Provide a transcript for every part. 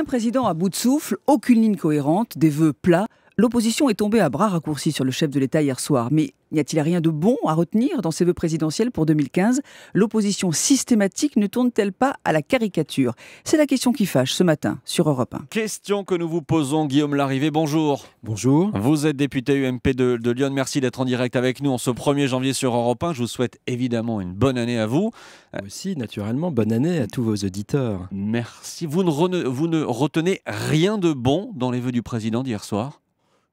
Un président à bout de souffle, aucune ligne cohérente, des vœux plats. L'opposition est tombée à bras raccourcis sur le chef de l'État hier soir. Mais n'y a-t-il rien de bon à retenir dans ces vœux présidentiels pour 2015 ? L'opposition systématique ne tourne-t-elle pas à la caricature ? C'est la question qui fâche ce matin sur Europe 1. Question que nous vous posons, Guillaume Larrivé, bonjour. Bonjour. Vous êtes député UMP de Lyon, merci d'être en direct avec nous en ce 1er janvier sur Europe 1. Je vous souhaite évidemment une bonne année à vous. Moi aussi, naturellement, bonne année à tous vos auditeurs. Merci. Vous ne retenez rien de bon dans les vœux du président d'hier soir ?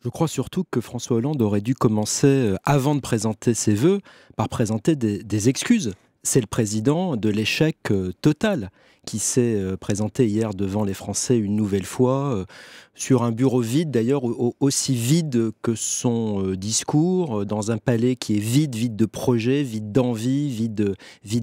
Je crois surtout que François Hollande aurait dû commencer, avant de présenter ses vœux, par présenter des excuses. C'est le président de l'échec total qui s'est présenté hier devant les Français une nouvelle fois, sur un bureau vide d'ailleurs, aussi vide que son discours, dans un palais qui est vide, vide de projets, vide d'envie, vide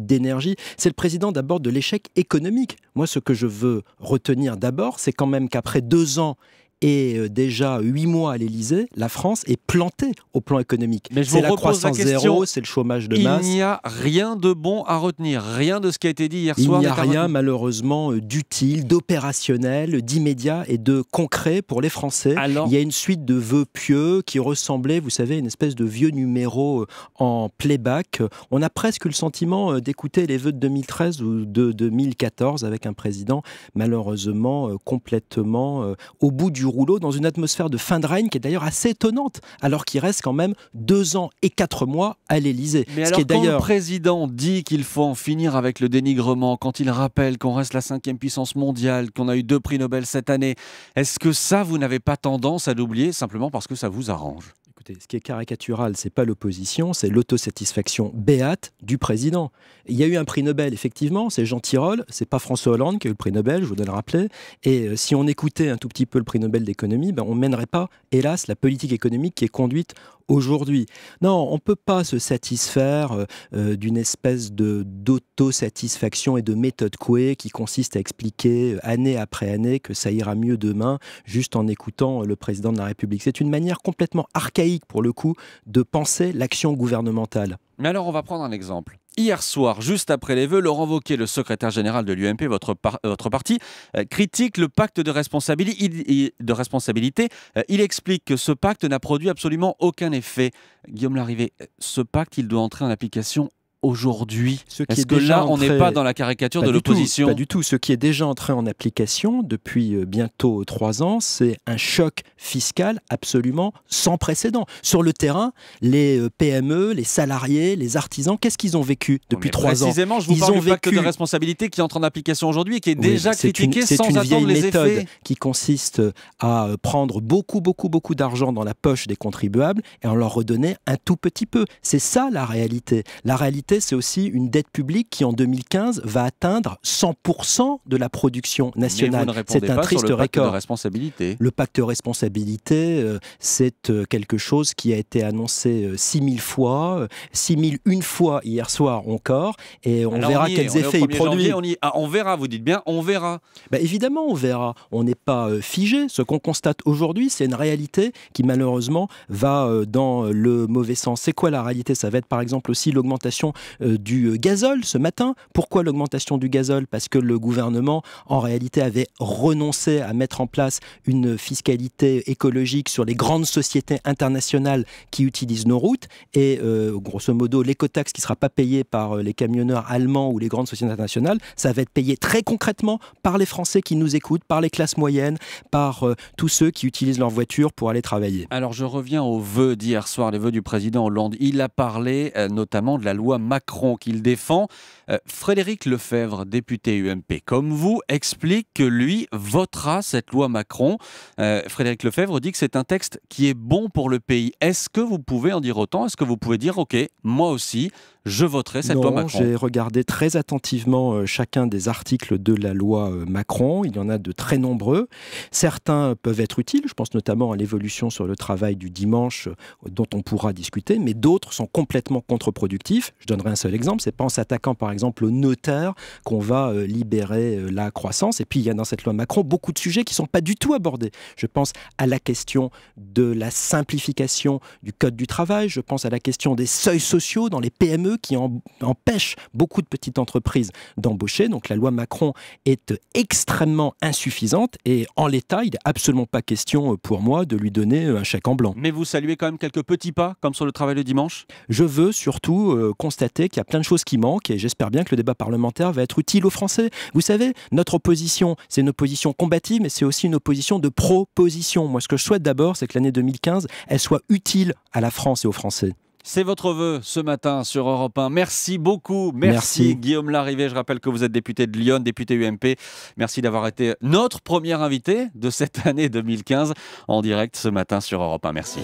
d'énergie. C'est le président d'abord de l'échec économique. Moi, ce que je veux retenir d'abord, c'est quand même qu'après 2 ans, et déjà 8 mois à l'Elysée, la France est plantée au plan économique. C'est la croissance zéro, c'est le chômage de masse. Il n'y a rien de bon à retenir, rien de ce qui a été dit hier soir. Il n'y a rien malheureusement d'utile, d'opérationnel, d'immédiat et de concret pour les Français. Alors, il y a une suite de vœux pieux qui ressemblaient, vous savez, à une espèce de vieux numéro en playback. On a presque eu le sentiment d'écouter les vœux de 2013 ou de 2014 avec un président malheureusement complètement au bout du rouleau, dans une atmosphère de fin de règne qui est d'ailleurs assez étonnante, alors qu'il reste quand même 2 ans et 4 mois à l'Elysée. Mais alors quand le président dit qu'il faut en finir avec le dénigrement, quand il rappelle qu'on reste la 5e puissance mondiale, qu'on a eu 2 prix Nobel cette année, est-ce que ça, vous n'avez pas tendance à l'oublier simplement parce que ça vous arrange ? Écoutez, ce qui est caricatural, c'est pas l'opposition, c'est l'autosatisfaction béate du président. Il y a eu un prix Nobel, effectivement, c'est Jean Tirole, c'est pas François Hollande qui a eu le prix Nobel, je voudrais le rappeler. Et si on écoutait un tout petit peu le prix Nobel d'économie, ben on mènerait pas, hélas, la politique économique qui est conduite aujourd'hui. Non, on ne peut pas se satisfaire d'une espèce d'autosatisfaction et de méthode couée qui consiste à expliquer année après année que ça ira mieux demain, juste en écoutant le président de la République. C'est une manière complètement archaïque, pour le coup, de penser l'action gouvernementale. Mais alors, on va prendre un exemple. Hier soir, juste après les vœux, Laurent Wauquiez, le secrétaire général de l'UMP, votre parti, critique le pacte de responsabilité. Il explique que ce pacte n'a produit absolument aucun effet. Guillaume Larrivé, ce pacte, il doit entrer en application aujourd'hui. Est-ce que là, on n'est pas dans la caricature de l'opposition ? Pas du tout. Ce qui est déjà entré en application depuis bientôt 3 ans, c'est un choc fiscal absolument sans précédent. Sur le terrain, les PME, les salariés, les artisans, qu'est-ce qu'ils ont vécu depuis 3 ans ? Précisément, je vous parle du pacte de responsabilité qui entre en application aujourd'hui et qui est déjà critiqué sans attendre les effets. C'est une vieille méthode qui consiste à prendre beaucoup d'argent dans la poche des contribuables et en leur redonner un tout petit peu. C'est ça la réalité. La réalité, c'est aussi une dette publique qui, en 2015, va atteindre 100% de la production nationale. C'est un triste record. Le pacte de responsabilité, c'est quelque chose qui a été annoncé 6000 fois, 6001 fois hier soir encore, et on verra quels effets il produit. On verra, vous dites bien, on verra. Bah évidemment, on verra. On n'est pas figé. Ce qu'on constate aujourd'hui, c'est une réalité qui, malheureusement, va dans le mauvais sens. C'est quoi la réalité? Ça va être, par exemple, aussi l'augmentation du gazole ce matin. Pourquoi l'augmentation du gazole? Parce que le gouvernement, en réalité, avait renoncé à mettre en place une fiscalité écologique sur les grandes sociétés internationales qui utilisent nos routes. Et grosso modo, l'écotaxe qui ne sera pas payée par les camionneurs allemands ou les grandes sociétés internationales, ça va être payé très concrètement par les Français qui nous écoutent, par les classes moyennes, par tous ceux qui utilisent leur voiture pour aller travailler. Alors je reviens aux vœux d'hier soir, les vœux du président Hollande. Il a parlé notamment de la loi Macron qu'il défend. Frédéric Lefebvre, député UMP comme vous, explique que lui votera cette loi Macron. Frédéric Lefebvre dit que c'est un texte qui est bon pour le pays. Est-ce que vous pouvez en dire autant? Est-ce que vous pouvez dire, ok, moi aussi, je voterai cette loi Macron? J'ai regardé très attentivement chacun des articles de la loi Macron. Il y en a de très nombreux. Certains peuvent être utiles. Je pense notamment à l'évolution sur le travail du dimanche dont on pourra discuter, mais d'autres sont complètement contre-productifs. Je donnerai un seul exemple, c'est pas en s'attaquant par exemple aux notaires qu'on va libérer la croissance. Et puis il y a dans cette loi Macron beaucoup de sujets qui ne sont pas du tout abordés. Je pense à la question de la simplification du code du travail, je pense à la question des seuils sociaux dans les PME coûteux qui empêche beaucoup de petites entreprises d'embaucher. Donc la loi Macron est extrêmement insuffisante et en l'état, il n'est absolument pas question pour moi de lui donner un chèque en blanc. Mais vous saluez quand même quelques petits pas, comme sur le travail le dimanche? Je veux surtout constater qu'il y a plein de choses qui manquent et j'espère bien que le débat parlementaire va être utile aux Français. Vous savez, notre opposition, c'est une opposition combative, mais c'est aussi une opposition de proposition. Moi, ce que je souhaite d'abord, c'est que l'année 2015, elle soit utile à la France et aux Français. C'est votre vœu ce matin sur Europe 1. Merci beaucoup. Merci Guillaume Larrivé. Je rappelle que vous êtes député de Lyon, député UMP. Merci d'avoir été notre premier invité de cette année 2015 en direct ce matin sur Europe 1. Merci.